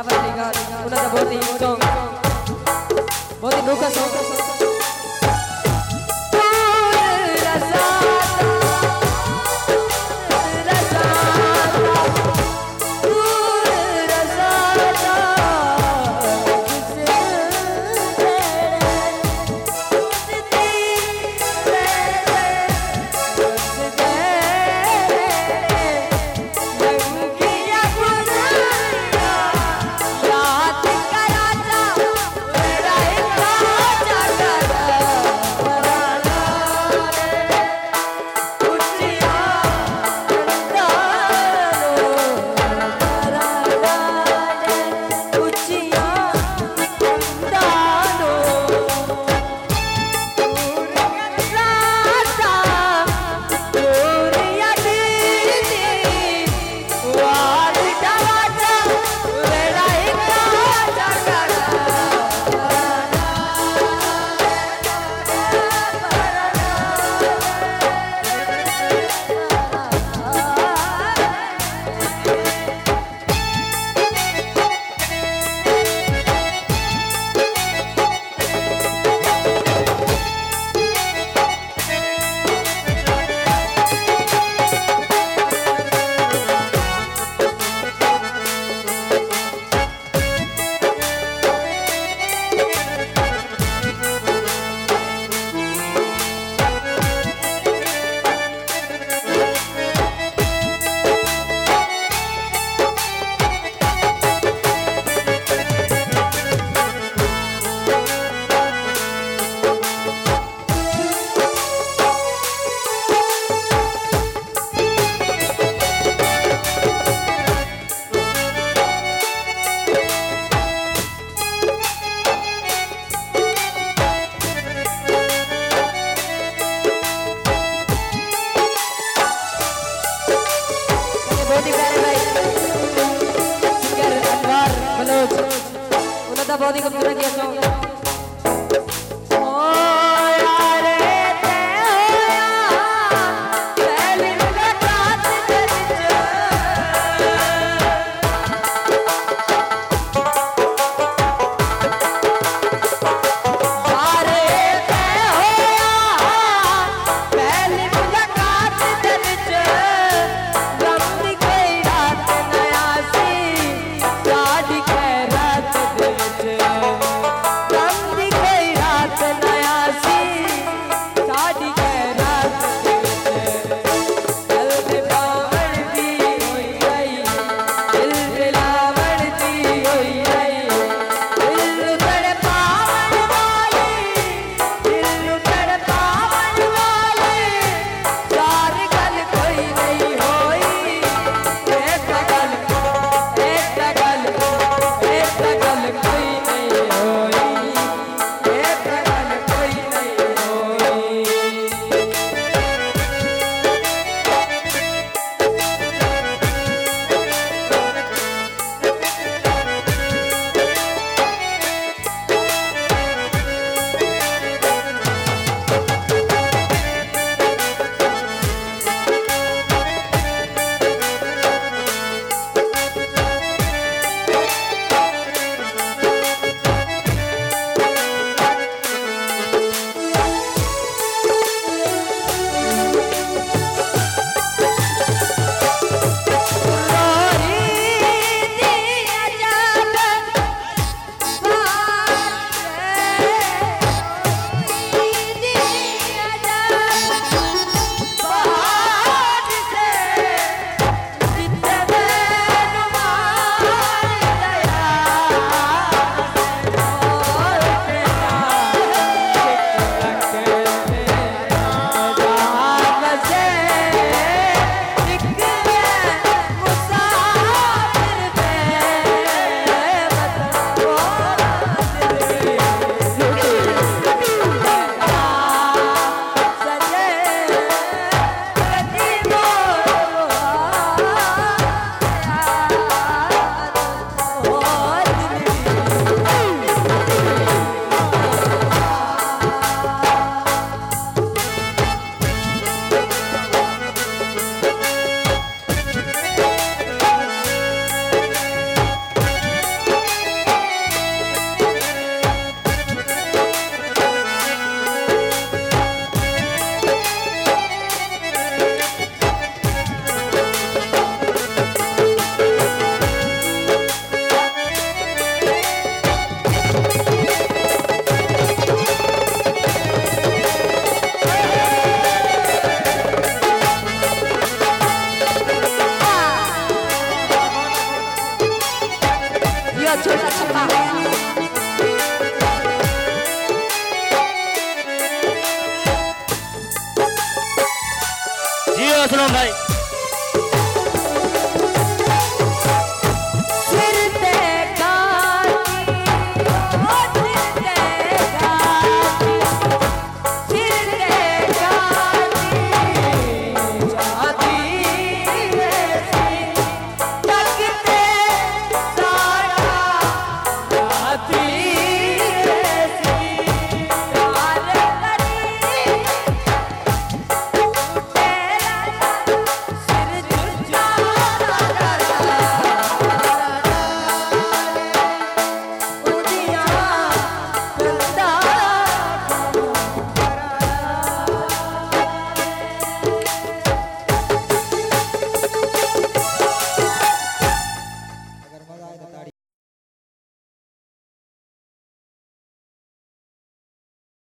सावर अली गार उनका बहुत ही सॉन्ग बहुत ही नोका सॉन्ग बहुत ही कमजोर किया सॉन्ग झोला छपा है। सुनो भाई।